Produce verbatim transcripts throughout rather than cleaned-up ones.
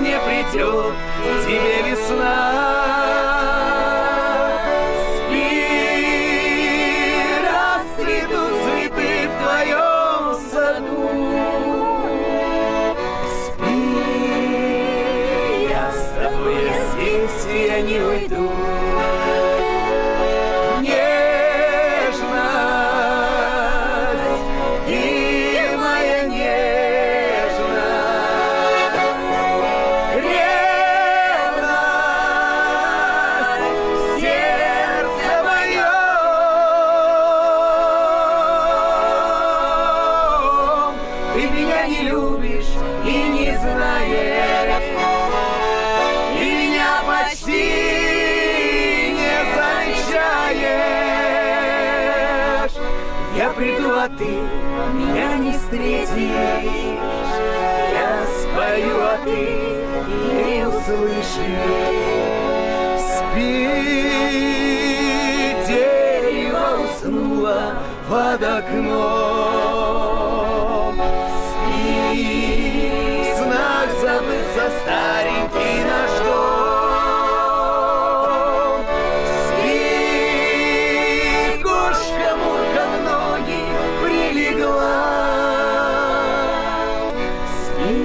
не придет тебе весна. Спи, расцветут цветы в твоем саду. Спи, я с тобой здесь, я не уйду. Ты меня не любишь и не знаешь, и меня почти не замечаешь. Я приду, а ты меня не встретишь. Я спою, а ты не услышишь. Спи, дерево уснуло под окном. Знак забыться, старенький наш дом. Спи, кошка-мурка в ноги прилегла. Спи,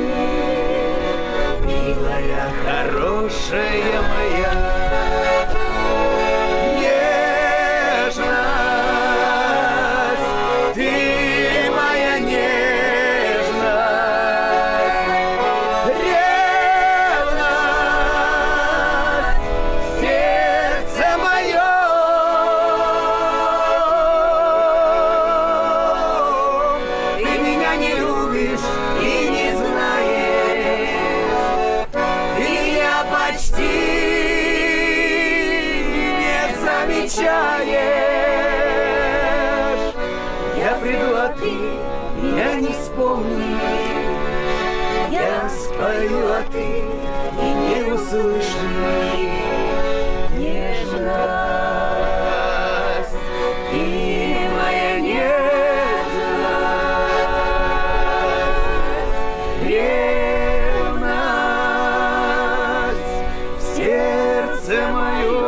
милая, хорошая моя. Я приду, а ты меня не вспомнишь. Я спою, а ты и не услышишь. Нежность, ты моя нежность, ревность в сердце моем.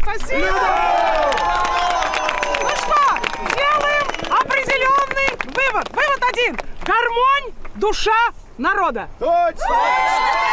Спасибо! Ну что, делаем определенный вывод. Вывод один. Гармонь – душа народа. Точно!